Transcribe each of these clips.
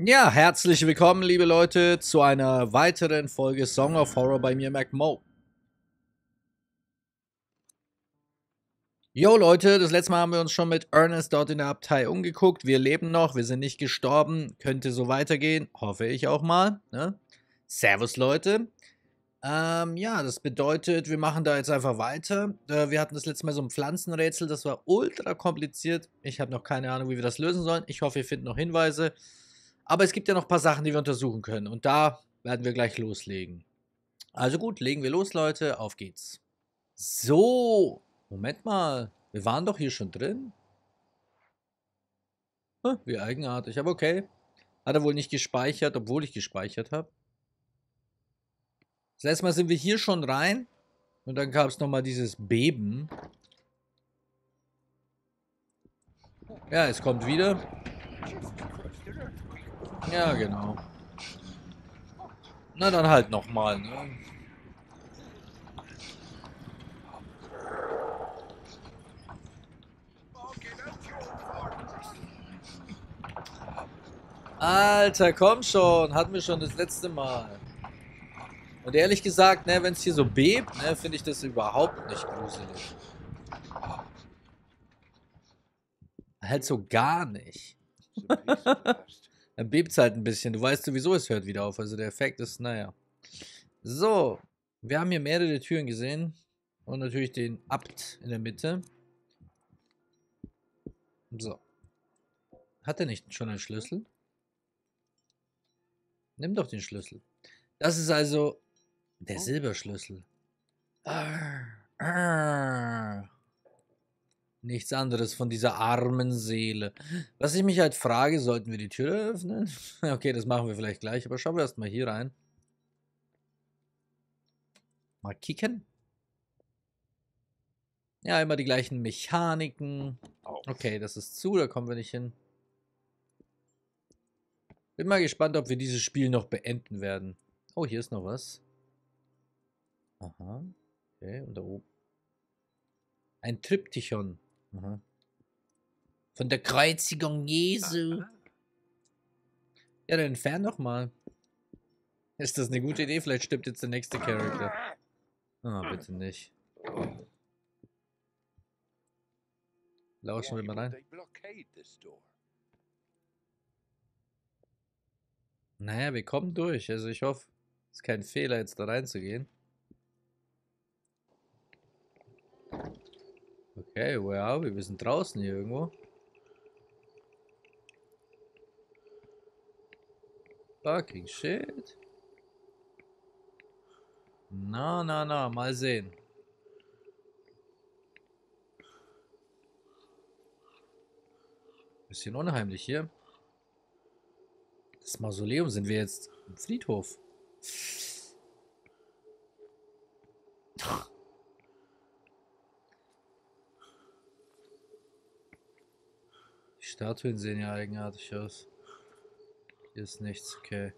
Ja, herzlich willkommen, liebe Leute, zu einer weiteren Folge Song of Horror bei mir, Mac Mo. Yo Leute, das letzte Mal haben wir uns schon mit Ernest dort in der Abtei umgeguckt. Wir leben noch, wir sind nicht gestorben. Könnte so weitergehen, hoffe ich auch mal. Ne? Servus Leute. Ja, das bedeutet, wir machen da jetzt einfach weiter. Wir hatten das letzte Mal so ein Pflanzenrätsel, das war ultra kompliziert. Ich habe noch keine Ahnung, wie wir das lösen sollen. Ich hoffe, ihr findet noch Hinweise. Aber es gibt ja noch ein paar Sachen, die wir untersuchen können. Und da werden wir gleich loslegen. Also gut, legen wir los, Leute. Auf geht's. So, Moment mal. Wir waren doch hier schon drin. Hm, wie eigenartig, aber okay. Hat er wohl nicht gespeichert, obwohl ich gespeichert habe. Das letzte Mal sind wir hier schon rein. Und dann gab es nochmal dieses Beben. Ja, es kommt wieder. Ja, genau. Na dann halt nochmal, ne? Alter, komm schon. Hatten wir schon das letzte Mal. Und ehrlich gesagt, ne, wenn es hier so bebt, ne, finde ich das überhaupt nicht gruselig. Halt so gar nicht. Dann bebt es halt ein bisschen. Du weißt sowieso, es hört wieder auf. Also der Effekt ist, naja. So, wir haben hier mehrere Türen gesehen. Und natürlich den Abt in der Mitte. So. Hat er nicht schon einen Schlüssel? Nimm doch den Schlüssel. Das ist also der Silberschlüssel. Nichts anderes von dieser armen Seele. Was ich mich halt frage, sollten wir die Tür öffnen? Okay, das machen wir vielleicht gleich, aber schauen wir erstmal hier rein. Mal kicken. Ja, immer die gleichen Mechaniken. Okay, das ist zu, da kommen wir nicht hin. Bin mal gespannt, ob wir dieses Spiel noch beenden werden. Oh, hier ist noch was. Aha. Okay, und da oben. Ein Triptychon. Aha. Von der Kreuzigung Jesu. Ja, dann entfern doch mal. Ist das eine gute Idee? Vielleicht stirbt jetzt der nächste Charakter. Ah, bitte nicht. Lauschen wir mal rein. Naja, wir kommen durch. Also ich hoffe, es ist kein Fehler, jetzt da reinzugehen. Okay, wow, wir sind draußen hier irgendwo. Fucking shit. Na, mal sehen. Bisschen unheimlich hier. Das Mausoleum, sind wir jetzt im Friedhof? Statuen sehen ja eigenartig aus. Hier ist nichts, okay.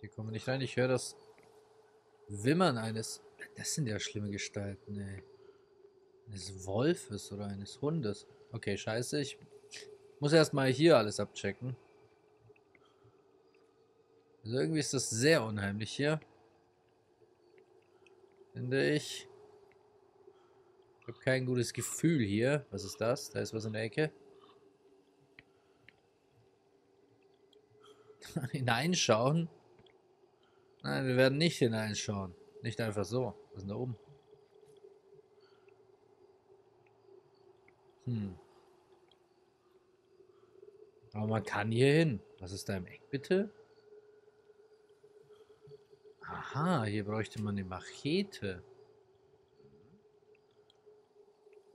Hier kommen wir nicht rein, ich höre das Wimmern eines... Das sind ja schlimme Gestalten, ey. Eines Wolfes oder eines Hundes. Okay, scheiße, ich muss erstmal hier alles abchecken. Also irgendwie ist das sehr unheimlich hier. Finde ich. Ich habe kein gutes Gefühl hier. Was ist das? Da ist was in der Ecke. Hineinschauen? Nein, wir werden nicht hineinschauen. Nicht einfach so. Was ist denn da oben? Hm. Aber man kann hier hin. Was ist da im Eck, bitte? Aha, hier bräuchte man eine Machete.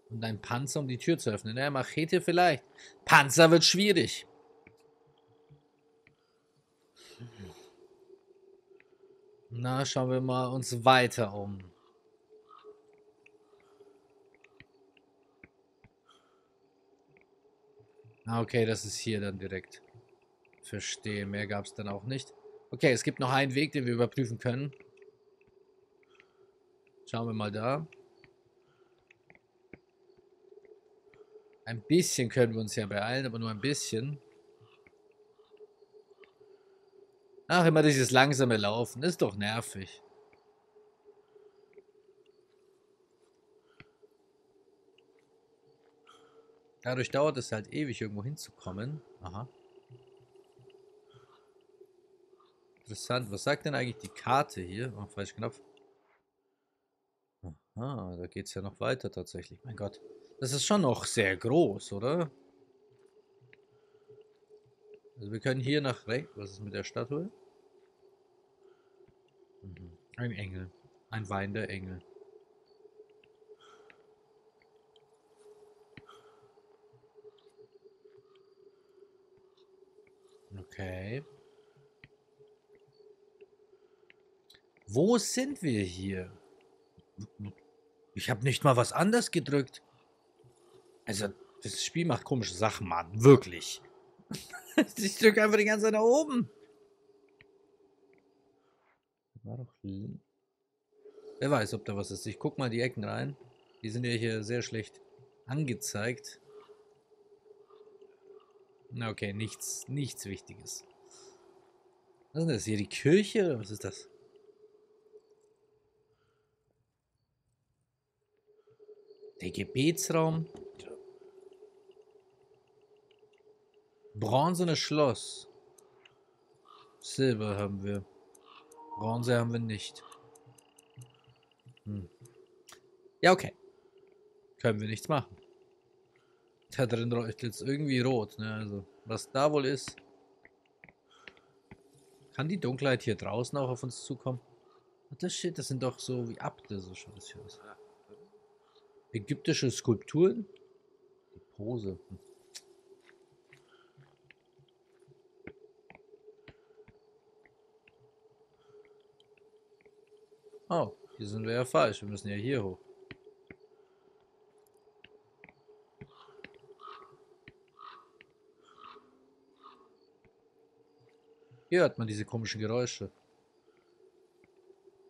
Und ein Panzer, um die Tür zu öffnen. Ja, Machete vielleicht. Panzer wird schwierig. Na, schauen wir mal uns weiter um. Okay, das ist hier dann direkt. Verstehe, mehr gab es dann auch nicht. Okay, es gibt noch einen Weg, den wir überprüfen können. Schauen wir mal da. Ein bisschen können wir uns ja beeilen, aber nur ein bisschen. Ach, immer dieses langsame Laufen. Ist doch nervig. Dadurch dauert es halt ewig, irgendwo hinzukommen. Aha. Interessant. Was sagt denn eigentlich die Karte hier? Oh, falsch Knopf. Aha, da geht es ja noch weiter tatsächlich. Mein Gott. Das ist schon noch sehr groß, oder? Also wir können hier nach rechts. Was ist mit der Statue? Ein Engel. Ein weinender Engel. Okay. Wo sind wir hier? Ich habe nicht mal was anderes gedrückt. Also, das Spiel macht komische Sachen, Mann. Wirklich. Ich drücke einfach die ganze Zeit nach oben. War doch lieb. Wer weiß, ob da was ist. Ich guck mal die Ecken rein. Die sind ja hier sehr schlecht angezeigt. Na okay, nichts Wichtiges. Was ist das hier? Die Kirche oder was ist das? Der Gebetsraum. Bronzenes Schloss. Silber haben wir. Bronze haben wir nicht. Hm. Ja, okay. Können wir nichts machen. Da drin leuchtet es irgendwie rot. Ne? Also, was da wohl ist. Kann die Dunkelheit hier draußen auch auf uns zukommen? Das Shit, das sind doch so wie Abte, so scheiß hier aus. Ägyptische Skulpturen? Die Pose. Hm. Oh, hier sind wir ja falsch. Wir müssen ja hier hoch. Hier hört man diese komischen Geräusche.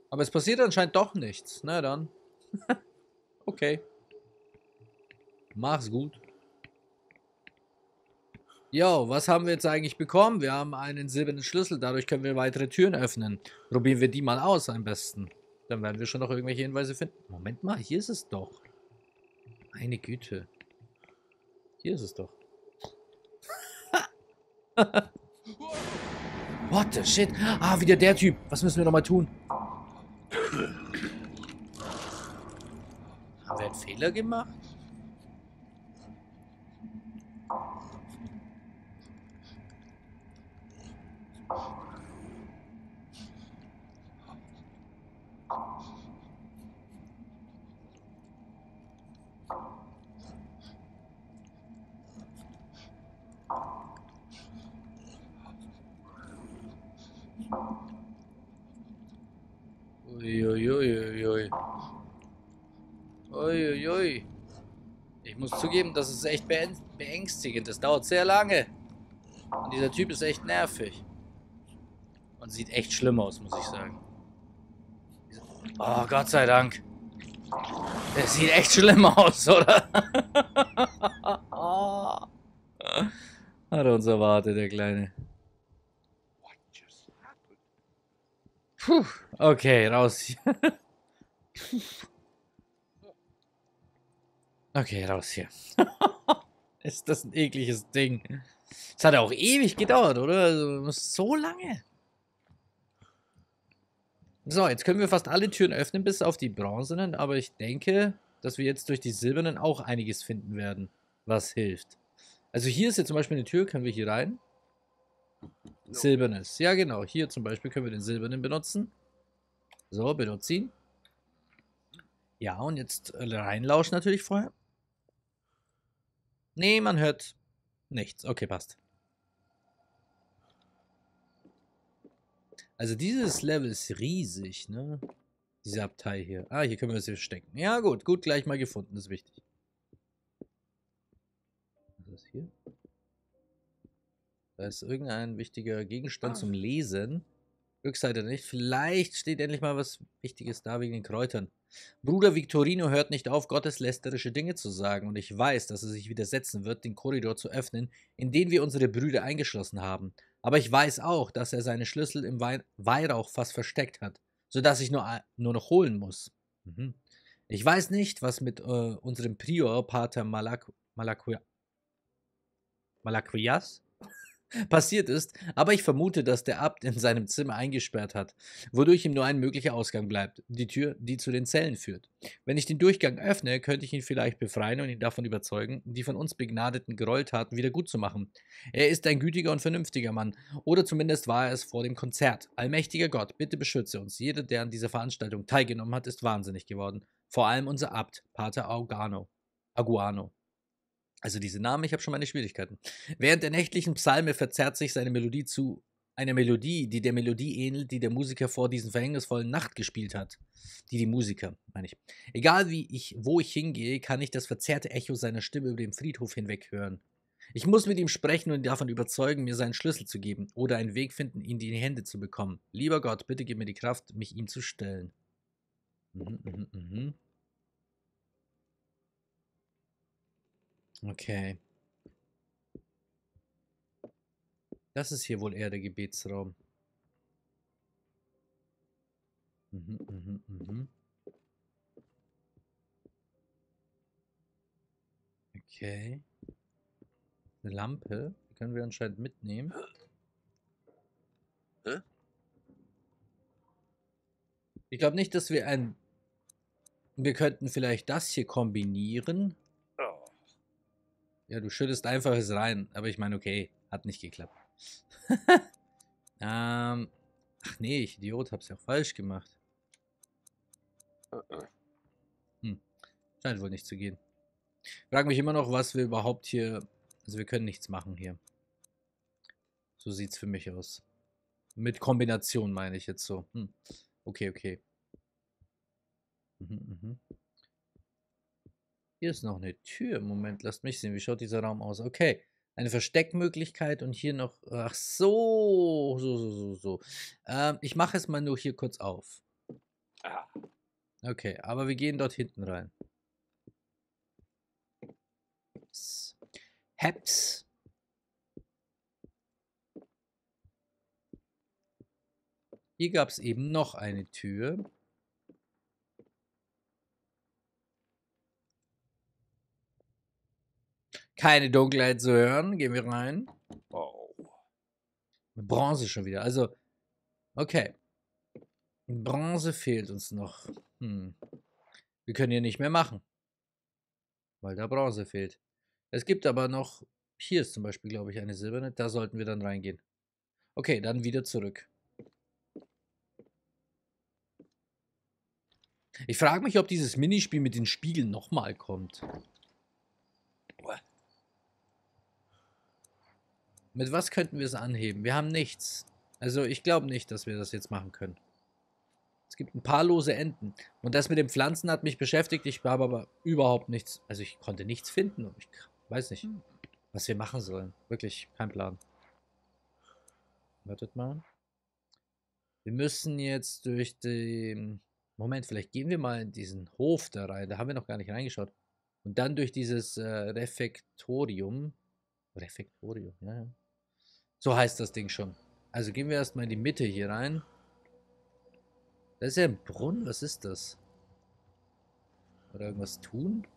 Aber es passiert anscheinend doch nichts. Na dann. Okay. Mach's gut. Jo, was haben wir jetzt eigentlich bekommen? Wir haben einen silbernen Schlüssel. Dadurch können wir weitere Türen öffnen. Probieren wir die mal aus am besten. Dann werden wir schon noch irgendwelche Hinweise finden. Moment mal, hier ist es doch. Meine Güte. Hier ist es doch. What the shit? Ah, wieder der Typ. Was müssen wir nochmal tun? Haben wir einen Fehler gemacht? Ich muss zugeben, das ist echt beängstigend. Das dauert sehr lange. Und dieser Typ ist echt nervig. Und sieht echt schlimm aus, muss ich sagen. Oh, Gott sei Dank. Das sieht echt schlimm aus, oder? Hat uns erwartet, der Kleine. Puh, okay, raus hier. Okay, raus hier. Ist das ein ekliges Ding. Das hat auch ewig gedauert, oder? Also, so lange. So, jetzt können wir fast alle Türen öffnen, bis auf die bronzenen. Aber ich denke, dass wir jetzt durch die silbernen auch einiges finden werden, was hilft. Also hier ist jetzt zum Beispiel eine Tür. Können wir hier rein? Silbernes. Ja, genau. Hier zum Beispiel können wir den silbernen benutzen. So, benutzen. Ja, und jetzt reinlauschen natürlich vorher. Nee, man hört nichts. Okay, passt. Also dieses Level ist riesig, ne? Diese Abtei hier. Ah, hier können wir das hier stecken. Ja, gut, gleich mal gefunden, ist wichtig. Was ist das hier? Da ist irgendein wichtiger Gegenstand zum Lesen. Rückseite nicht. Vielleicht steht endlich mal was Wichtiges da wegen den Kräutern. Bruder Victorino hört nicht auf, gotteslästerische Dinge zu sagen, und ich weiß, dass er sich widersetzen wird, den Korridor zu öffnen, in den wir unsere Brüder eingeschlossen haben. Aber ich weiß auch, dass er seine Schlüssel im Weihrauchfass versteckt hat, sodass ich nur noch holen muss. Ich weiß nicht, was mit unserem Prior Pater Malakujas passiert ist, aber ich vermute, dass der Abt in seinem Zimmer eingesperrt hat, wodurch ihm nur ein möglicher Ausgang bleibt, die Tür, die zu den Zellen führt. Wenn ich den Durchgang öffne, könnte ich ihn vielleicht befreien und ihn davon überzeugen, die von uns begnadeten Gräueltaten wieder gut zu machen. Er ist ein gütiger und vernünftiger Mann, oder zumindest war er es vor dem Konzert. Allmächtiger Gott, bitte beschütze uns. Jeder, der an dieser Veranstaltung teilgenommen hat, ist wahnsinnig geworden. Vor allem unser Abt, Pater Aguano. Also diese Namen, ich habe schon meine Schwierigkeiten. Während der nächtlichen Psalme verzerrt sich seine Melodie zu einer Melodie, die der Melodie ähnelt, die der Musiker vor diesen verhängnisvollen Nacht gespielt hat. Die Musiker, meine ich. Egal wo ich hingehe, kann ich das verzerrte Echo seiner Stimme über den Friedhof hinweg hören. Ich muss mit ihm sprechen und ihn davon überzeugen, mir seinen Schlüssel zu geben oder einen Weg finden, ihn in die Hände zu bekommen. Lieber Gott, bitte gib mir die Kraft, mich ihm zu stellen. Okay. Das ist hier wohl eher der Gebetsraum. Okay. Eine Lampe. Die können wir anscheinend mitnehmen. Ich glaube nicht, dass wir ein... Wir könnten vielleicht das hier kombinieren. Ja, du schüttest einfach es rein. Aber ich meine, okay, hat nicht geklappt. Ach nee, ich Idiot, hab's ja auch falsch gemacht. Scheint wohl nicht zu gehen. Frag mich immer noch, was wir überhaupt hier... Also wir können nichts machen hier. So sieht's für mich aus. Mit Kombination meine ich jetzt so. Okay, okay. Hier ist noch eine Tür. Moment, lasst mich sehen. Wie schaut dieser Raum aus? Okay. Eine Versteckmöglichkeit und hier noch... Ach so. So. Ich mache es mal nur hier kurz auf. Okay, aber wir gehen dort hinten rein. Heps. Hier gab es eben noch eine Tür. Keine Dunkelheit zu hören. Gehen wir rein. Oh. Bronze schon wieder. Also, okay. Bronze fehlt uns noch. Wir können hier nicht mehr machen. Weil da Bronze fehlt. Es gibt aber noch... Hier ist zum Beispiel, glaube ich, eine silberne. Da sollten wir dann reingehen. Okay, dann wieder zurück. Ich frage mich, ob dieses Minispiel mit den Spiegeln nochmal kommt. Mit was könnten wir es anheben? Wir haben nichts. Also ich glaube nicht, dass wir das jetzt machen können. Es gibt ein paar lose Enden. Und das mit den Pflanzen hat mich beschäftigt. Ich habe aber überhaupt nichts. Also ich konnte nichts finden. Und ich weiß nicht, was wir machen sollen. Wirklich, kein Plan. Wartet mal. Wir müssen jetzt durch den... Moment, vielleicht gehen wir mal in diesen Hof da rein. Da haben wir noch gar nicht reingeschaut. Und dann durch dieses Refektorium. Refektorium, ja. So heißt das Ding schon. Also gehen wir erstmal in die Mitte hier rein. Das ist ja ein Brunnen, was ist das? Oder irgendwas tun?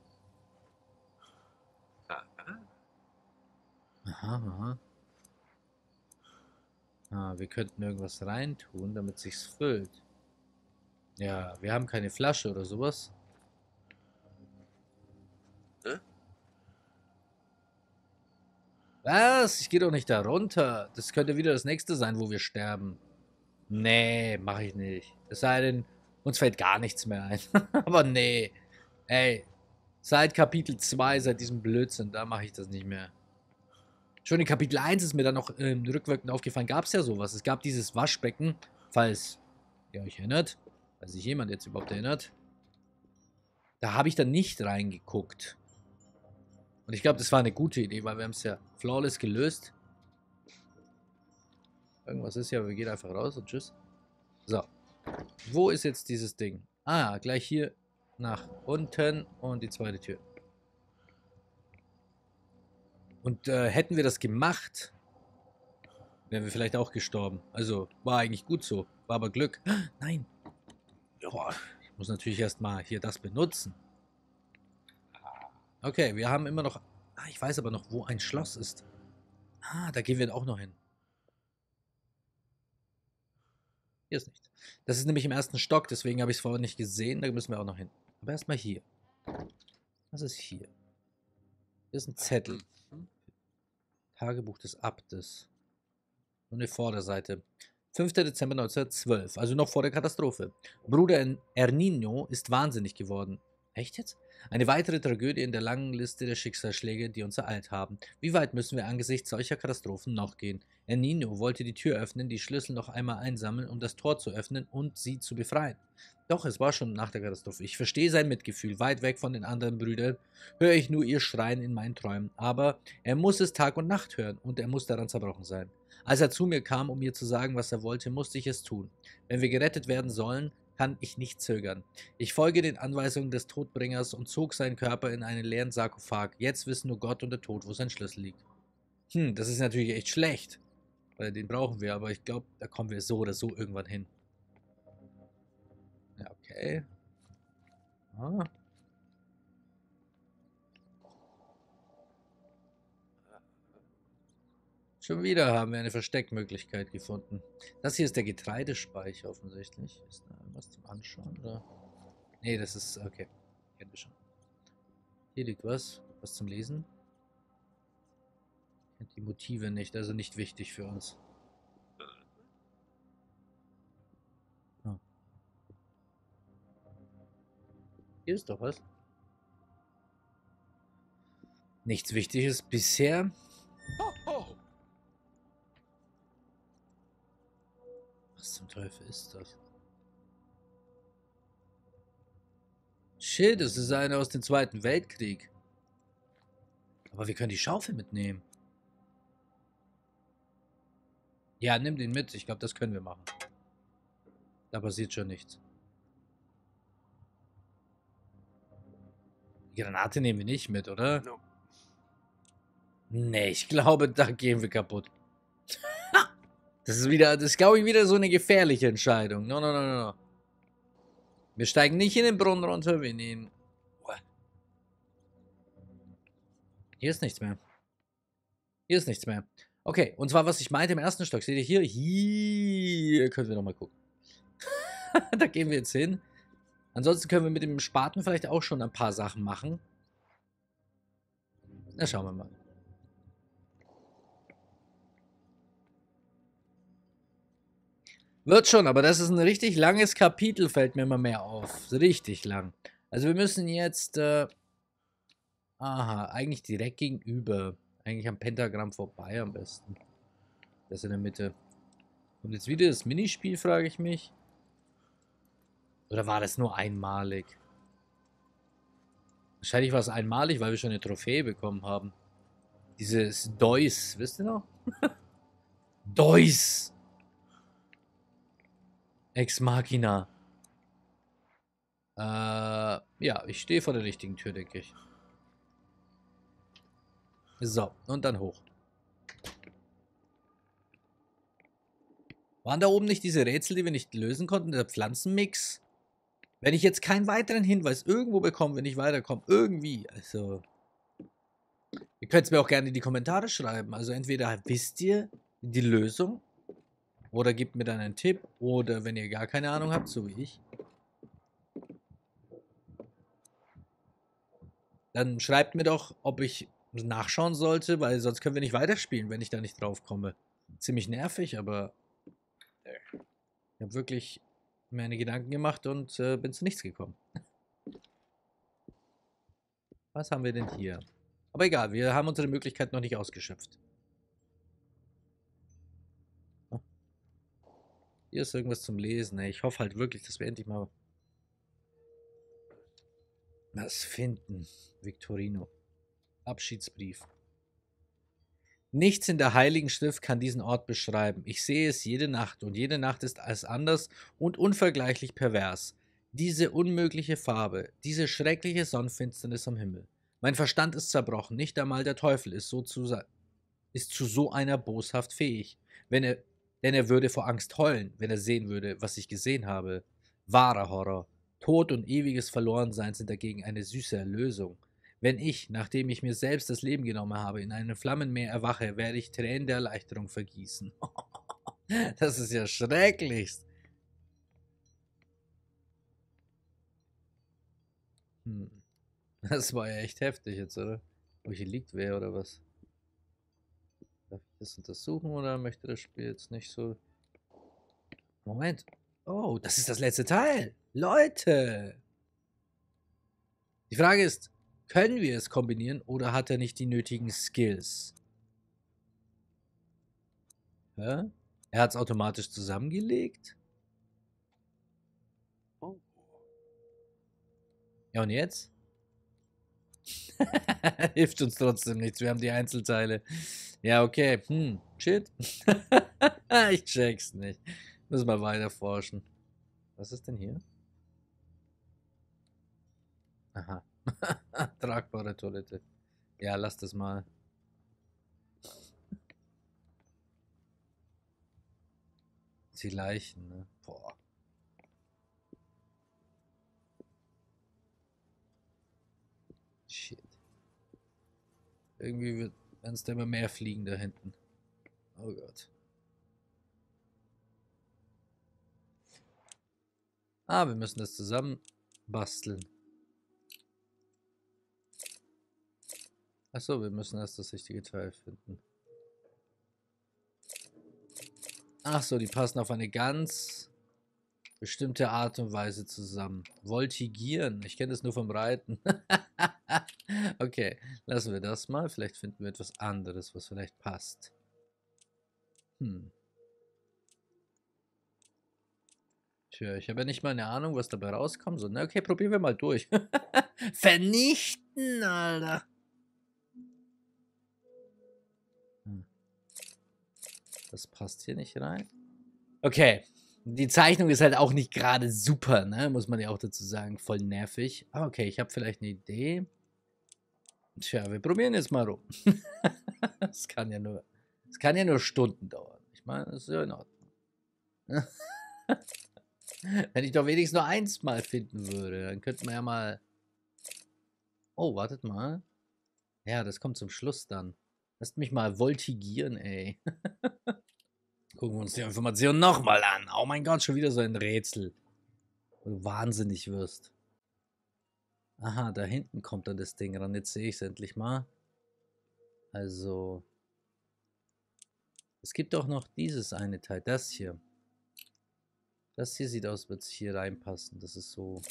Wir könnten irgendwas reintun, damit sich's füllt. Ja, wir haben keine Flasche oder sowas. Was? Ich gehe doch nicht da runter. Das könnte wieder das nächste sein, wo wir sterben. Nee, mache ich nicht. Es sei denn, uns fällt gar nichts mehr ein. Aber nee. Ey, seit Kapitel 2, seit diesem Blödsinn, da mache ich das nicht mehr. Schon in Kapitel 1 ist mir dann noch rückwirkend aufgefallen, gab es ja sowas. Es gab dieses Waschbecken, falls ihr euch erinnert. Falls sich jemand jetzt überhaupt erinnert. Da habe ich dann nicht reingeguckt. Und ich glaube, das war eine gute Idee, weil wir haben es ja flawless gelöst. Irgendwas ist ja, wir gehen einfach raus und tschüss. So. Wo ist jetzt dieses Ding? Ah, gleich hier nach unten und die zweite Tür. Und hätten wir das gemacht, wären wir vielleicht auch gestorben. Also, war eigentlich gut so. War aber Glück. Nein. Joa, ich muss natürlich erstmal hier das benutzen. Okay, wir haben immer noch... Ah, ich weiß aber noch, wo ein Schloss ist. Ah, da gehen wir auch noch hin. Hier ist nichts. Das ist nämlich im ersten Stock, deswegen habe ich es vorher nicht gesehen. Da müssen wir auch noch hin. Aber erstmal hier. Was ist hier? Hier ist ein Zettel. Tagebuch des Abtes. Und die Vorderseite. 5. Dezember 1912, also noch vor der Katastrophe. Bruder Ernino ist wahnsinnig geworden. Echt jetzt? Eine weitere Tragödie in der langen Liste der Schicksalsschläge, die uns ereilt haben. Wie weit müssen wir angesichts solcher Katastrophen noch gehen? Ernino wollte die Tür öffnen, die Schlüssel noch einmal einsammeln, um das Tor zu öffnen und sie zu befreien. Doch, es war schon nach der Katastrophe. Ich verstehe sein Mitgefühl. Weit weg von den anderen Brüdern höre ich nur ihr Schreien in meinen Träumen. Aber er muss es Tag und Nacht hören und er muss daran zerbrochen sein. Als er zu mir kam, um mir zu sagen, was er wollte, musste ich es tun. Wenn wir gerettet werden sollen, kann ich nicht zögern. Ich folge den Anweisungen des Todbringers und zog seinen Körper in einen leeren Sarkophag. Jetzt wissen nur Gott und der Tod, wo sein Schlüssel liegt. Hm, das ist natürlich echt schlecht, weil den brauchen wir, aber ich glaube, da kommen wir so oder so irgendwann hin. Ja, okay. Ah. Schon wieder haben wir eine Versteckmöglichkeit gefunden. Das hier ist der Getreidespeicher offensichtlich. Ist da irgendwas zum Anschauen? Oder? Nee, das ist... Okay. Kennen wir schon. Hier liegt was. Was zum Lesen. Kennt die Motive nicht, also nicht wichtig für uns. Hm. Hier ist doch was. Nichts Wichtiges bisher. Was zum Teufel ist das? Shit, das ist eine aus dem Zweiten Weltkrieg. Aber wir können die Schaufel mitnehmen. Ja, nimm den mit. Ich glaube, das können wir machen. Da passiert schon nichts. Die Granate nehmen wir nicht mit, oder? No. Nee, ich glaube, da gehen wir kaputt. Das ist wieder, das ist, glaube ich, wieder so eine gefährliche Entscheidung. No, no, no, no. Wir steigen nicht in den Brunnen runter, wir nehmen... Hier ist nichts mehr. Hier ist nichts mehr. Okay, und zwar, was ich meinte im ersten Stock, seht ihr hier? Hier können wir nochmal gucken. Da gehen wir jetzt hin. Ansonsten können wir mit dem Spaten vielleicht auch schon ein paar Sachen machen. Na, schauen wir mal. Wird schon, aber das ist ein richtig langes Kapitel, fällt mir immer mehr auf. Richtig lang. Also wir müssen jetzt, aha, eigentlich direkt gegenüber. Eigentlich am Pentagramm vorbei am besten. Das in der Mitte. Und jetzt wieder das Minispiel, frage ich mich. Oder war das nur einmalig? Wahrscheinlich war es einmalig, weil wir schon eine Trophäe bekommen haben. Dieses Deus, wisst ihr noch? Deus! Ex Magina. Ja, ich stehe vor der richtigen Tür, denke ich. So, und dann hoch. Waren da oben nicht diese Rätsel, die wir nicht lösen konnten? Der Pflanzenmix? Wenn ich jetzt keinen weiteren Hinweis irgendwo bekomme, wenn ich weiterkomme, irgendwie, also... Ihr könnt es mir auch gerne in die Kommentare schreiben. Also entweder wisst ihr die Lösung... Oder gebt mir dann einen Tipp. Oder wenn ihr gar keine Ahnung habt, so wie ich. Dann schreibt mir doch, ob ich nachschauen sollte, weil sonst können wir nicht weiterspielen, wenn ich da nicht drauf komme. Ziemlich nervig, aber ich habe wirklich meine Gedanken gemacht und bin zu nichts gekommen. Was haben wir denn hier? Aber egal, wir haben unsere Möglichkeit noch nicht ausgeschöpft. Hier ist irgendwas zum Lesen. Ey. Ich hoffe halt wirklich, dass wir endlich mal was finden. Victorino. Abschiedsbrief. Nichts in der Heiligen Schrift kann diesen Ort beschreiben. Ich sehe es jede Nacht und jede Nacht ist alles anders und unvergleichlich pervers. Diese unmögliche Farbe, diese schreckliche Sonnenfinsternis am Himmel. Mein Verstand ist zerbrochen, nicht einmal der Teufel ist zu so einer Boshaft fähig. Denn er würde vor Angst heulen, wenn er sehen würde, was ich gesehen habe. Wahrer Horror. Tod und ewiges Verlorensein sind dagegen eine süße Erlösung. Wenn ich, nachdem ich mir selbst das Leben genommen habe, in einem Flammenmeer erwache, werde ich Tränen der Erleichterung vergießen. Das ist ja schrecklichst. Das war ja echt heftig jetzt, oder? Wo hier liegt wer oder was? Darf ich das untersuchen oder möchte das Spiel jetzt nicht so... Moment. Oh, das ist das letzte Teil. Leute! Die Frage ist... Können wir es kombinieren oder hat er nicht die nötigen Skills? Ja? Er hat es automatisch zusammengelegt. Oh. Ja und jetzt? Hilft uns trotzdem nichts, wir haben die Einzelteile. Ja okay, shit. Ich check's nicht. Müssen wir weiter forschen. Was ist denn hier? Aha. Tragbare Toilette. Ja, lass das mal. Die Leichen, ne? Boah. Shit. Irgendwie werden es da immer mehr Fliegen da hinten. Oh Gott. Ah, wir müssen das zusammen basteln. Achso, wir müssen erst das richtige Teil finden. Achso, die passen auf eine ganz bestimmte Art und Weise zusammen. Voltigieren. Ich kenne das nur vom Reiten. Okay, lassen wir das mal. Vielleicht finden wir etwas anderes, was vielleicht passt. Tja, ich habe ja nicht mal eine Ahnung, was dabei rauskommt. So, na okay, probieren wir mal durch. Vernichten, Alter. Das passt hier nicht rein. Okay. Die Zeichnung ist halt auch nicht gerade super, ne? Muss man ja auch dazu sagen. Voll nervig. Ah, okay. Ich habe vielleicht eine Idee. Tja, wir probieren jetzt mal rum. Es kann ja nur Stunden dauern. Ich meine, das ist ja in Ordnung. Wenn ich doch wenigstens nur eins mal finden würde, dann könnten wir ja mal... Oh, wartet mal. Ja, das kommt zum Schluss dann. Lasst mich mal voltigieren, ey. Gucken wir uns die Information nochmal an. Oh mein Gott, schon wieder so ein Rätsel. Wo du wahnsinnig wirst. Aha, da hinten kommt dann das Ding ran. Jetzt sehe ich es endlich mal. Also. Es gibt auch noch dieses eine Teil. Das hier. Das hier sieht aus, als würde es hier reinpassen. Das ist so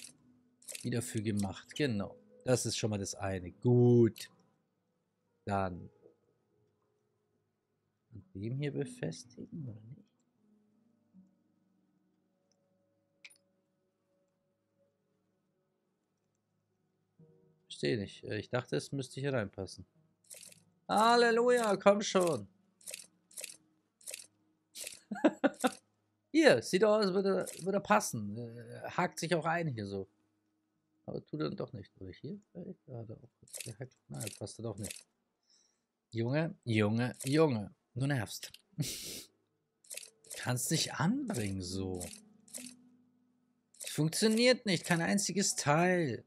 wieder für gemacht. Genau. Das ist schon mal das eine. Gut. Dann. Dem hier befestigen oder nicht? Verstehe nicht. Ich dachte, es müsste hier reinpassen. Halleluja, komm schon. Hier, sieht aus, würde passen. Hakt sich auch ein hier so. Aber tut er doch nicht. Oder hier? Ja, nein, passt er doch nicht. Junge, Junge, Junge. Du nervst. Kannst dich anbringen, so. Funktioniert nicht, kein einziges Teil.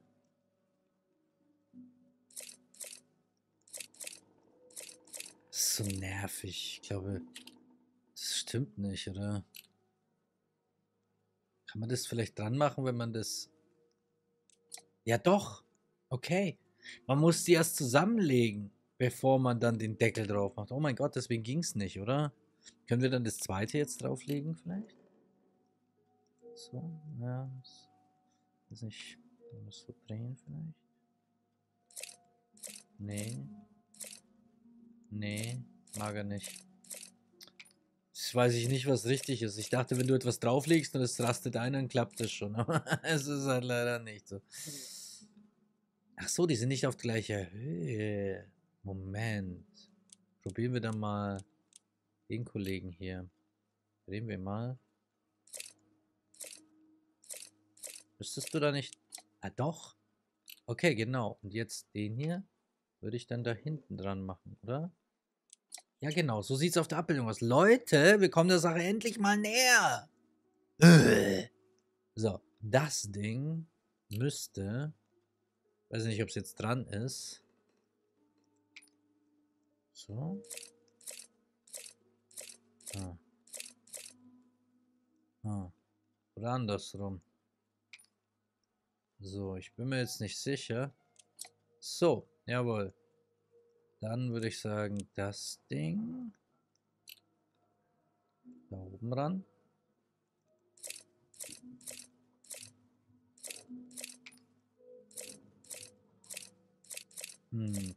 Das ist so nervig. Ich glaube, das stimmt nicht, oder? Kann man das vielleicht dran machen, wenn man das... Ja, doch. Okay. Man muss die erst zusammenlegen. Bevor man dann den Deckel drauf macht. Oh mein Gott, deswegen ging es nicht, oder? Können wir dann das zweite jetzt drauflegen, vielleicht? So, ja. Ist nicht. Kann man das so drehen, vielleicht? Nee. Nee, mag er nicht. Das weiß ich nicht, was richtig ist. Ich dachte, wenn du etwas drauflegst und es rastet ein, dann klappt es schon. Aber es ist halt leider nicht so. Ach so, die sind nicht auf gleicher Höhe. Moment. Probieren wir dann mal den Kollegen hier. Reden wir mal. Müsstest du da nicht... Ah, doch. Okay, genau. Und jetzt den hier würde ich dann da hinten dran machen, oder? Ja, genau. So sieht es auf der Abbildung aus. Leute, wir kommen der Sache endlich mal näher. So, das Ding müsste... Weiß nicht, ob es jetzt dran ist. So. Ah. Ah. Oder andersrum. So, ich bin mir jetzt nicht sicher. So, jawohl. Dann würde ich sagen, das Ding. Da oben ran.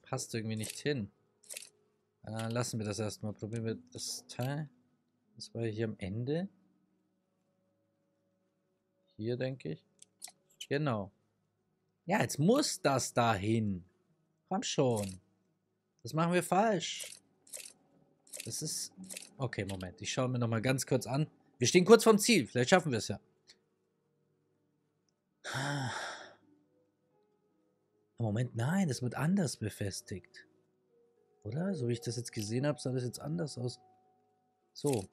Passt irgendwie nicht hin. Lassen wir das erstmal. Probieren wir das Teil. Das war hier am Ende. Hier, denke ich. Genau. Ja, jetzt muss das da hin. Komm schon. Das machen wir falsch. Das ist... Okay, Moment. Ich schaue mir nochmal ganz kurz an. Wir stehen kurz vorm Ziel. Vielleicht schaffen wir es ja. Moment, nein, das wird anders befestigt. Oder? So wie ich das jetzt gesehen habe, sah das jetzt anders aus. So.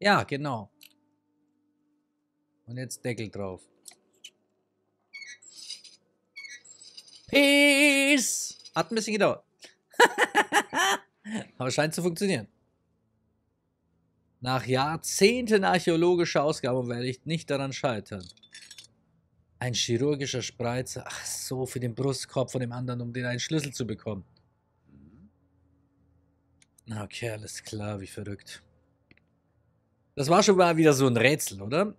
Ja, genau. Und jetzt Deckel drauf. Peace! Hat ein bisschen gedauert. Aber scheint zu funktionieren. Nach Jahrzehnten archäologischer Ausgrabung werde ich nicht daran scheitern. Ein chirurgischer Spreizer. Ach so, für den Brustkorb von dem anderen, um den einen Schlüssel zu bekommen. Okay, alles klar, wie verrückt. Das war schon mal wieder so ein Rätsel, oder?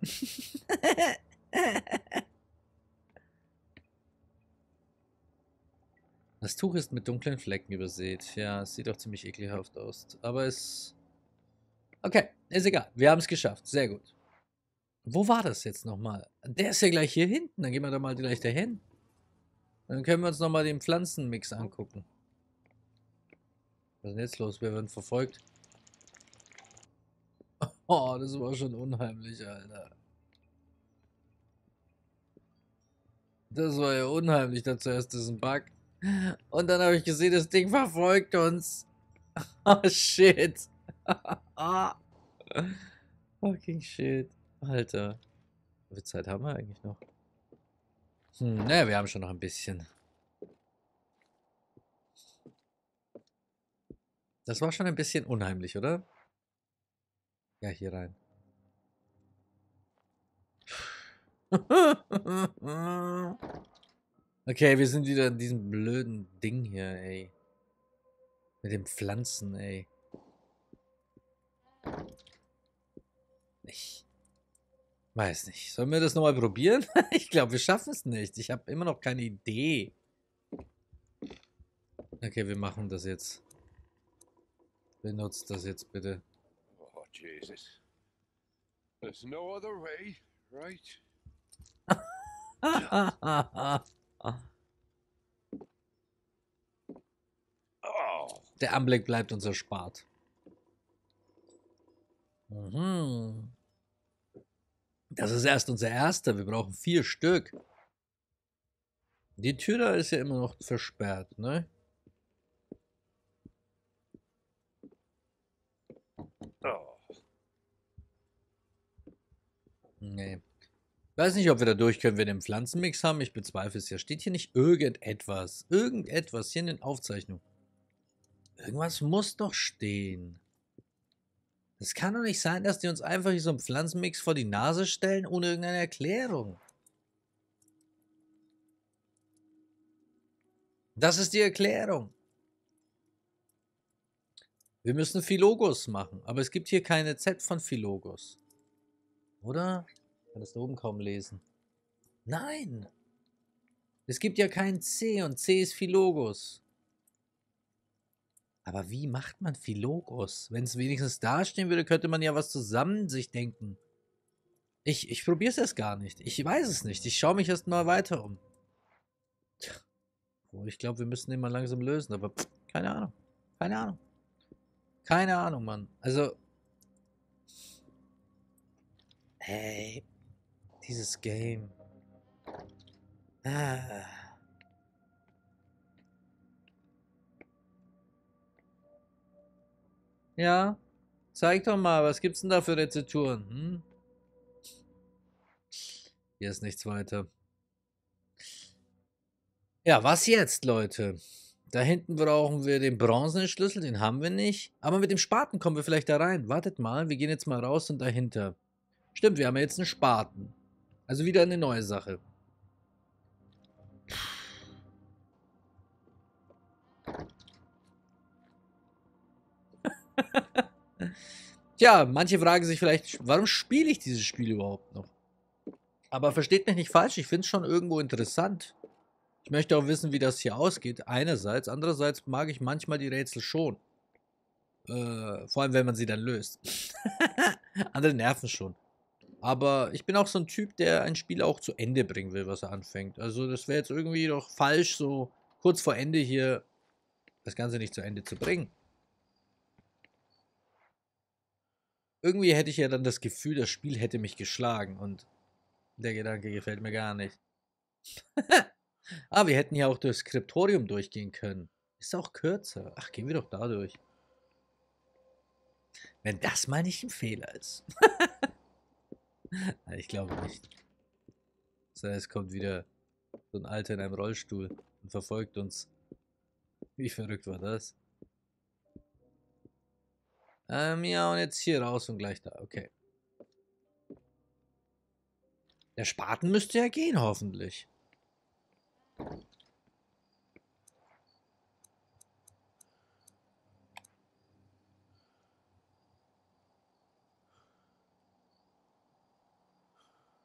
Das Tuch ist mit dunklen Flecken übersät. Ja, es sieht doch ziemlich ekelhaft aus. Aber es... Okay, ist egal. Wir haben es geschafft. Sehr gut. Wo war das jetzt nochmal? Der ist ja gleich hier hinten. Dann gehen wir da mal gleich dahin. Dann können wir uns nochmal den Pflanzenmix angucken. Was ist denn jetzt los? Wir werden verfolgt. Oh, das war schon unheimlich, Alter. Das war ja unheimlich. Da zuerst ist ein Bug. Und dann habe ich gesehen, das Ding verfolgt uns. Oh, shit. Fucking shit. Alter. Wie viel Zeit haben wir eigentlich noch? Naja, wir haben schon noch ein bisschen. Das war schon ein bisschen unheimlich, oder? Ja, hier rein. Okay, wir sind wieder in diesem blöden Ding hier, ey. Mit den Pflanzen, ey. Ich weiß nicht. Sollen wir das nochmal probieren? Ich glaube, wir schaffen es nicht. Ich habe immer noch keine Idee. Okay, wir machen das jetzt. Benutzt das jetzt bitte. Oh, Jesus. There's no other way, right? Der Anblick bleibt uns erspart. Mhm. Das ist erst unser erster. Wir brauchen 4 Stück. Die Tür da ist ja immer noch versperrt, ne? Nee. Ich weiß nicht, ob wir da durch können, wenn wir den Pflanzenmix haben. Ich bezweifle es ja. Steht hier nicht irgendetwas? Irgendetwas hier in den Aufzeichnungen. Irgendwas muss doch stehen. Es kann doch nicht sein, dass die uns einfach hier so einen Pflanzenmix vor die Nase stellen, ohne irgendeine Erklärung. Das ist die Erklärung. Wir müssen Philogos machen, aber es gibt hier keine Z von Philogos. Oder? Ich kann das da oben kaum lesen. Nein! Es gibt ja kein C und C ist Philogos. Aber wie macht man Philogos? Wenn es wenigstens dastehen würde, könnte man ja was zusammen sich denken. Ich probiere es erst gar nicht. Ich weiß es nicht. Ich schaue mich erst mal weiter um. Mikro. Ich glaube, wir müssen den mal langsam lösen, aber pff, keine Ahnung. Keine Ahnung. Keine Ahnung, Mann. Also, hey, dieses Game. Ah. Ja, zeig doch mal, was gibt's denn da für Rezepturen? Hm? Hier ist nichts weiter. Ja, was jetzt, Leute? Da hinten brauchen wir den bronzenen Schlüssel, den haben wir nicht. Aber mit dem Spaten kommen wir vielleicht da rein. Wartet mal, wir gehen jetzt mal raus und dahinter. Stimmt, wir haben ja jetzt einen Spaten. Also wieder eine neue Sache. Tja, manche fragen sich vielleicht, warum spiele ich dieses Spiel überhaupt noch? Aber versteht mich nicht falsch, ich finde es schon irgendwo interessant. Ich möchte auch wissen, wie das hier ausgeht, einerseits. Andererseits mag ich manchmal die Rätsel schon. Vor allem, wenn man sie dann löst. Andere nerven schon. Aber ich bin auch so ein Typ, der ein Spiel auch zu Ende bringen will, was er anfängt. Also das wäre jetzt irgendwie doch falsch, so kurz vor Ende hier das Ganze nicht zu Ende zu bringen. Irgendwie hätte ich ja dann das Gefühl, das Spiel hätte mich geschlagen. Und der Gedanke gefällt mir gar nicht. Ah, wir hätten ja auch durchs Skriptorium durchgehen können. Ist auch kürzer. Ach, gehen wir doch da durch. Wenn das mal nicht ein Fehler ist. Ich glaube nicht. Das heißt, es kommt wieder so ein Alter in einem Rollstuhl und verfolgt uns. Wie verrückt war das? Ja, und jetzt hier raus und gleich da. Okay. Der Spaten müsste ja gehen, hoffentlich.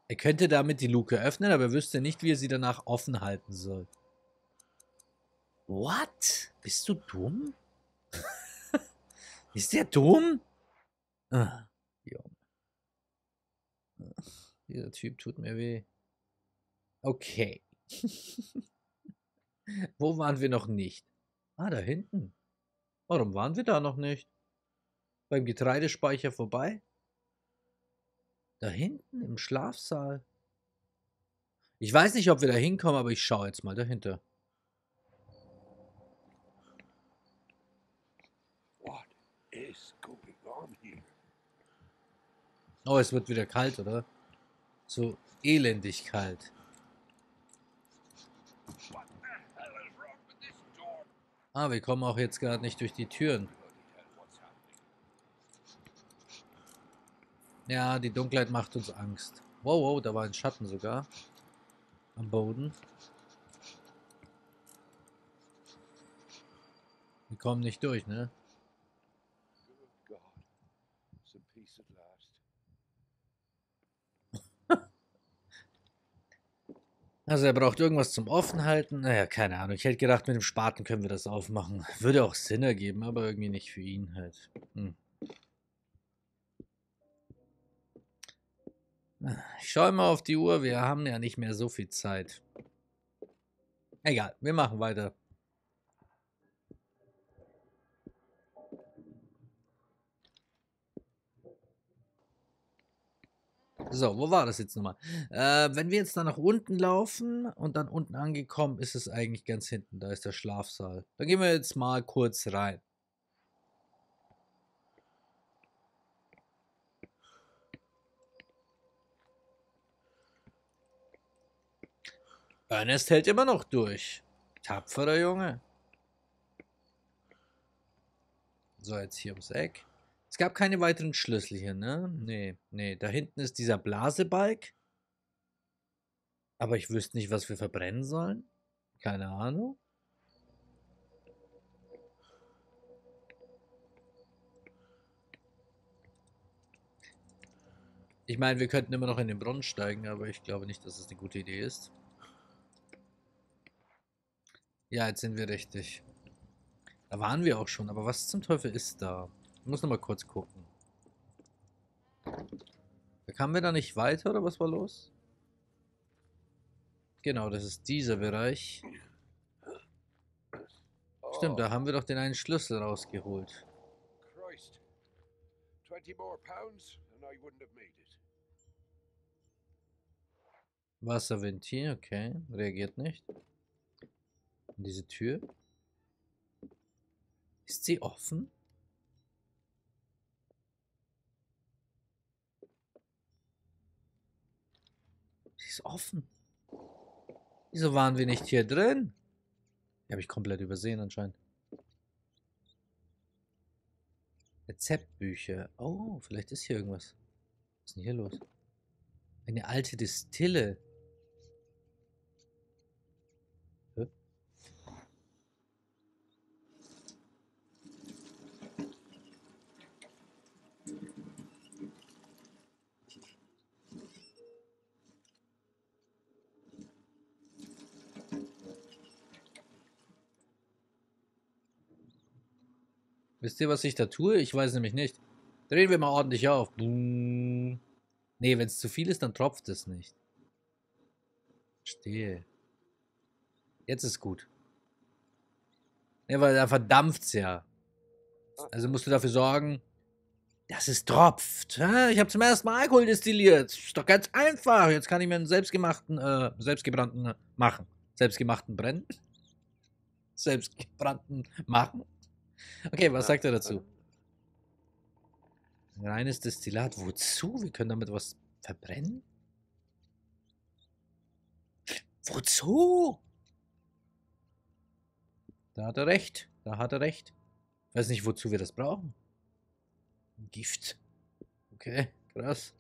Er könnte damit die Luke öffnen, aber er wüsste nicht, wie er sie danach offen halten soll. What? Bist du dumm? Ist der dumm? Ah, ach, dieser Typ tut mir weh. Okay. Wo waren wir noch nicht? Ah, da hinten. Warum waren wir da noch nicht? Beim Getreidespeicher vorbei? Da hinten im Schlafsaal. Ich weiß nicht, ob wir da hinkommen, aber ich schaue jetzt mal dahinter. What is going on here? Oh, es wird wieder kalt, oder? So elendig kalt. Ah, wir kommen auch jetzt gerade nicht durch die Türen. Ja, die Dunkelheit macht uns Angst. Wow, wow, da war ein Schatten sogar. Am Boden. Wir kommen nicht durch, ne? Also er braucht irgendwas zum Offenhalten. Naja, keine Ahnung. Ich hätte gedacht, mit dem Spaten können wir das aufmachen. Würde auch Sinn ergeben, aber irgendwie nicht für ihn halt. Hm. Ich schaue mal auf die Uhr. Wir haben ja nicht mehr so viel Zeit. Egal, wir machen weiter. So, wo war das jetzt nochmal? Wenn wir jetzt dann nach unten laufen und dann unten angekommen, ist es eigentlich ganz hinten. Da ist der Schlafsaal. Da gehen wir jetzt mal kurz rein. Ernest hält immer noch durch. Tapferer Junge. So, jetzt hier ums Eck. Es gab keine weiteren Schlüssel hier, ne? Nee, nee. Da hinten ist dieser Blasebalg. Aber ich wüsste nicht, was wir verbrennen sollen. Keine Ahnung. Ich meine, wir könnten immer noch in den Brunnen steigen, aber ich glaube nicht, dass es eine gute Idee ist. Ja, jetzt sind wir richtig. Da waren wir auch schon, aber was zum Teufel ist da? Ich muss nochmal kurz gucken. Da kamen wir da nicht weiter, oder was war los? Genau, das ist dieser Bereich. Stimmt, da haben wir doch den einen Schlüssel rausgeholt. Christ. 20 more pounds and I wouldn't have made it. Wasserventil, okay. Reagiert nicht. Und diese Tür. Ist sie offen? Sie ist offen. Wieso waren wir nicht hier drin? Die habe ich komplett übersehen anscheinend. Rezeptbücher. Oh, vielleicht ist hier irgendwas. Was ist denn hier los? Eine alte Destille. Hä? Wisst ihr, was ich da tue? Ich weiß nämlich nicht. Drehen wir mal ordentlich auf. Boom. Nee, wenn es zu viel ist, dann tropft es nicht. Verstehe. Jetzt ist gut. Ja, weil da verdampft es ja. Also musst du dafür sorgen, dass es tropft. Ich habe zum ersten Mal Alkohol destilliert. Ist doch ganz einfach. Jetzt kann ich mir einen selbstgemachten, selbstgebrannten machen. Selbstgemachten brennen. Selbstgebrannten machen. Okay, was sagt er dazu? Ein reines Destillat. Wozu? Wir können damit was verbrennen? Wozu? Da hat er recht. Da hat er recht. Ich weiß nicht, wozu wir das brauchen. Gift. Okay, krass.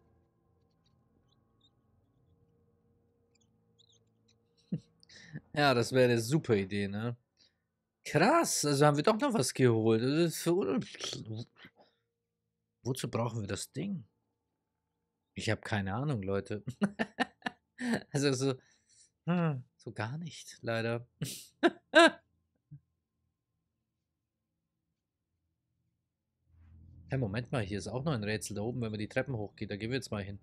Ja, das wäre eine super Idee, ne? Krass, also haben wir doch noch was geholt. Wozu brauchen wir das Ding? Ich habe keine Ahnung, Leute. Also so gar nicht, leider. Hey, Moment mal, hier ist auch noch ein Rätsel da oben, wenn man die Treppen hochgeht. Da gehen wir jetzt mal hin.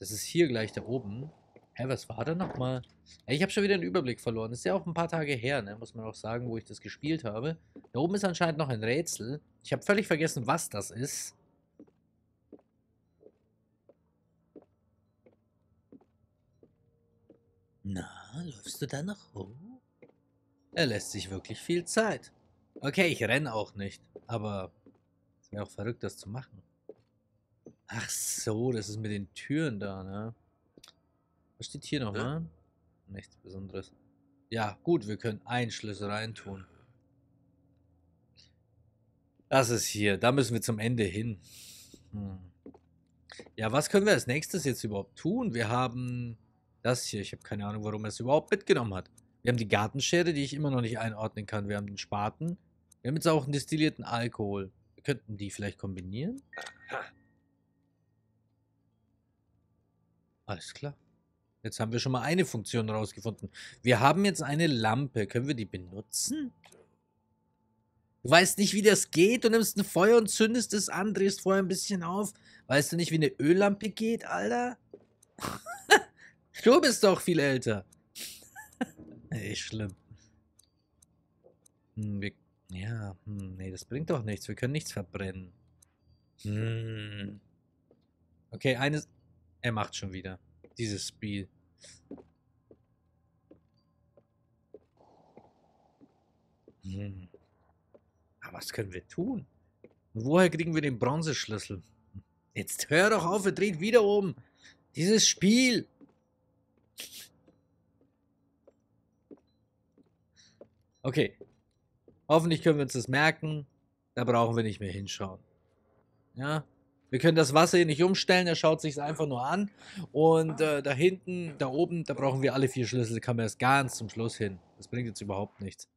Das ist hier gleich da oben. Hä, hey, was war da nochmal? Hey, ich habe schon wieder den Überblick verloren. Das ist ja auch ein paar Tage her, ne? Muss man auch sagen, wo ich das gespielt habe. Da oben ist anscheinend noch ein Rätsel. Ich habe völlig vergessen, was das ist. Na, läufst du da noch rum? Er lässt sich wirklich viel Zeit. Okay, ich renne auch nicht. Aber es wäre auch verrückt, das zu machen. Ach so, das ist mit den Türen da, ne? Was steht hier nochmal? Ja. Nichts Besonderes. Ja, gut, wir können einen Schlüssel reintun. Das ist hier. Da müssen wir zum Ende hin. Ja, was können wir als nächstes jetzt überhaupt tun? Wir haben das hier. Ich habe keine Ahnung, warum er es überhaupt mitgenommen hat. Wir haben die Gartenschere, die ich immer noch nicht einordnen kann. Wir haben den Spaten. Wir haben jetzt auch einen destillierten Alkohol. Wir könnten die vielleicht kombinieren. Alles klar. Jetzt haben wir schon mal eine Funktion rausgefunden. Wir haben jetzt eine Lampe. Können wir die benutzen? Du weißt nicht, wie das geht. Du nimmst ein Feuer und zündest es an, drehst Feuer ein bisschen auf. Weißt du nicht, wie eine Öllampe geht, Alter? Du bist doch viel älter. Ey, schlimm. Nee, das bringt doch nichts. Wir können nichts verbrennen. Okay, eines... Er macht schon wieder. Dieses Spiel. Aber was können wir tun? Und woher kriegen wir den Bronzeschlüssel? Jetzt hör doch auf, wir drehen wieder um. Dieses Spiel. Okay. Hoffentlich können wir uns das merken. Da brauchen wir nicht mehr hinschauen. Ja. Wir können das Wasser hier nicht umstellen, er schaut sich es einfach nur an. Und da hinten, da oben, da brauchen wir alle 4 Schlüssel. Da kann man erst ganz zum Schluss hin. Das bringt jetzt überhaupt nichts.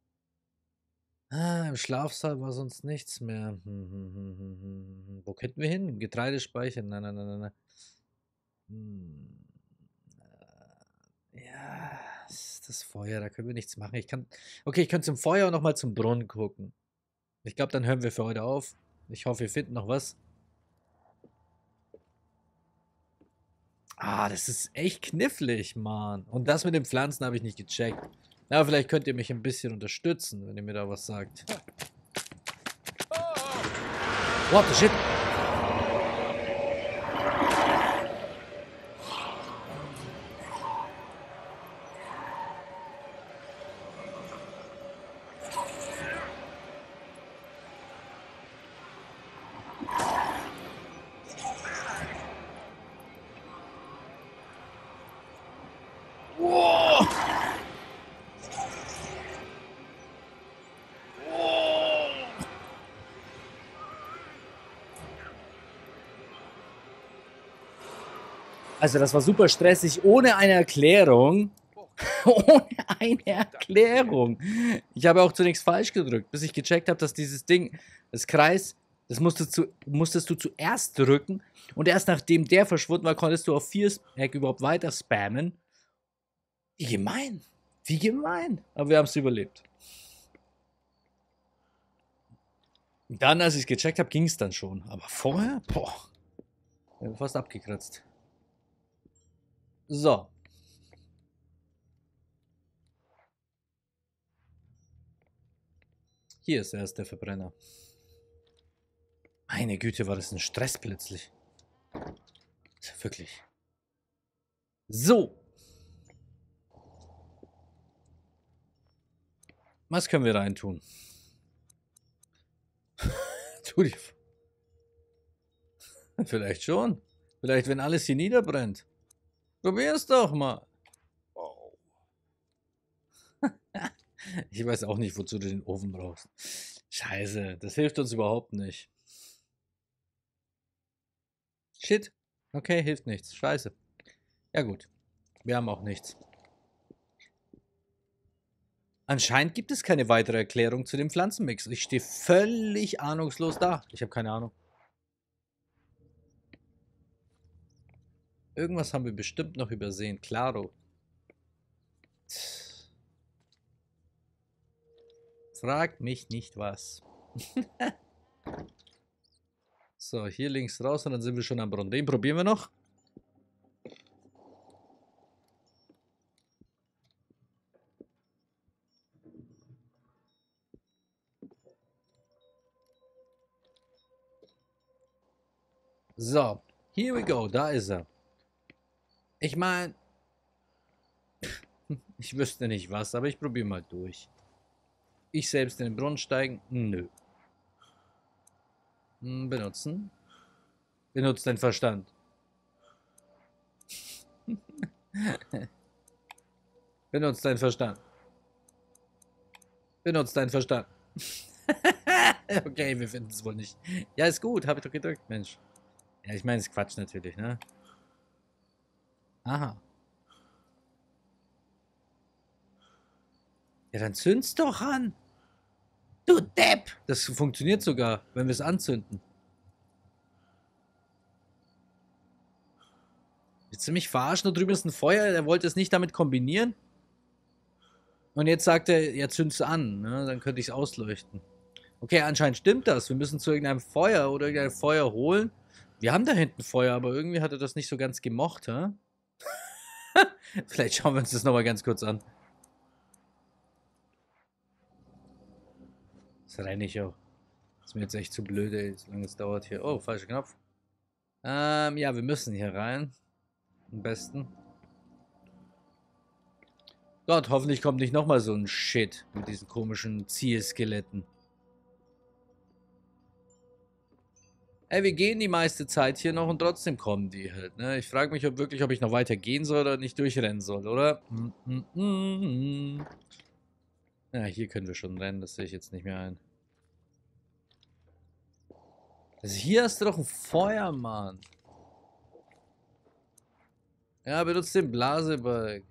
Ah, im Schlafsaal war sonst nichts mehr. Wo könnten wir hin? Getreidespeicher? Nein. Ja, das Feuer, da können wir nichts machen. Ich könnte zum Feuer und nochmal zum Brunnen gucken. Ich glaube, dann hören wir für heute auf. Ich hoffe, wir finden noch was. Ah, das ist echt knifflig, Mann. Und das mit den Pflanzen habe ich nicht gecheckt. Na, vielleicht könnt ihr mich ein bisschen unterstützen, wenn ihr mir da was sagt. What the shit? Also das war super stressig, ohne eine Erklärung. Ohne eine Erklärung. Ich habe auch zunächst falsch gedrückt, bis ich gecheckt habe, dass dieses Ding, das Kreis, das musstest du zuerst drücken. Und erst nachdem der verschwunden war, konntest du auf 4-Hack überhaupt weiter spammen. Wie gemein. Wie gemein. Aber wir haben es überlebt. Und dann, als ich es gecheckt habe, ging es dann schon. Aber vorher, boah, wir haben fast abgekratzt. So. Hier ist erst der Verbrenner. Meine Güte, war das ein Stress plötzlich. Wirklich. So. Was können wir reintun? Vielleicht schon. Vielleicht, wenn alles hier niederbrennt. Probier's doch mal. Oh. Ich weiß auch nicht, wozu du den Ofen brauchst. Scheiße, das hilft uns überhaupt nicht. Shit. Okay, hilft nichts. Scheiße. Ja gut, wir haben auch nichts. Anscheinend gibt es keine weitere Erklärung zu dem Pflanzenmix. Ich stehe völlig ahnungslos da. Ich habe keine Ahnung. Irgendwas haben wir bestimmt noch übersehen. Klaro. Frag mich nicht was. So, hier links raus und dann sind wir schon am Brunnen. Den probieren wir noch. So, here we go. Da ist er. Ich meine, ich wüsste nicht was, aber ich probiere mal durch. Ich selbst in den Brunnen steigen? Nö. Benutzen. Benutzt den Verstand. Benutzt deinen Verstand. Benutzt deinen Verstand. Okay, wir finden es wohl nicht. Ja, ist gut, habe ich doch gedrückt, Mensch. Ja, ich meine, es ist Quatsch natürlich, ne? Aha. Ja, dann zünd's doch an. Du Depp! Das funktioniert sogar, wenn wir es anzünden. Willst du mich verarschen? Da drüben ist ein Feuer. Er wollte es nicht damit kombinieren. Und jetzt sagt er, ja, zünd's an. Ne? Dann könnte ich es ausleuchten. Okay, anscheinend stimmt das. Wir müssen zu irgendeinem Feuer oder irgendein Feuer holen. Wir haben da hinten Feuer, aber irgendwie hat er das nicht so ganz gemocht, hä? Vielleicht schauen wir uns das nochmal ganz kurz an. Das renne ich auch. Das ist mir jetzt echt zu blöd, ey, solange es dauert hier. Oh, falscher Knopf. Ja, wir müssen hier rein. Am besten. Gott, hoffentlich kommt nicht nochmal so ein Shit mit diesen komischen Zielskeletten. Ey, wir gehen die meiste Zeit hier noch und trotzdem kommen die halt, ne? Ich frage mich, ob ich noch weiter gehen soll oder nicht durchrennen soll, oder? Ja, hier können wir schon rennen, das sehe ich jetzt nicht mehr ein. Also hier hast du doch ein Feuer, Mann. Ja, benutzt den Blasebalg.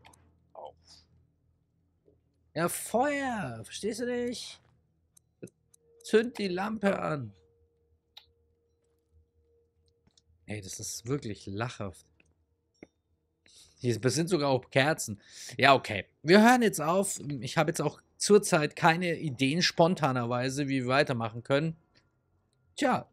Ja, Feuer! Verstehst du nicht? Zünd die Lampe an. Ey, das ist wirklich lachhaft. Hier sind sogar auch Kerzen. Ja, okay. Wir hören jetzt auf. Ich habe jetzt auch zurzeit keine Ideen spontanerweise, wie wir weitermachen können. Tja,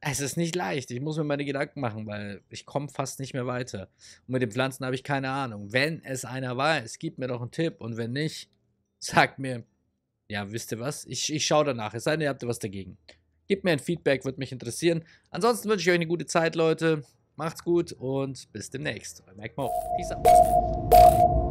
es ist nicht leicht. Ich muss mir meine Gedanken machen, weil ich komme fast nicht mehr weiter. Und mit den Pflanzen habe ich keine Ahnung. Wenn es einer weiß, gib mir doch einen Tipp. Und wenn nicht, sagt mir, ja, wisst ihr was? Ich schaue danach, es sei denn, ihr habt was dagegen. Gebt mir ein Feedback, würde mich interessieren. Ansonsten wünsche ich euch eine gute Zeit, Leute. Macht's gut und bis demnächst. Euer Mac Mo. Peace out.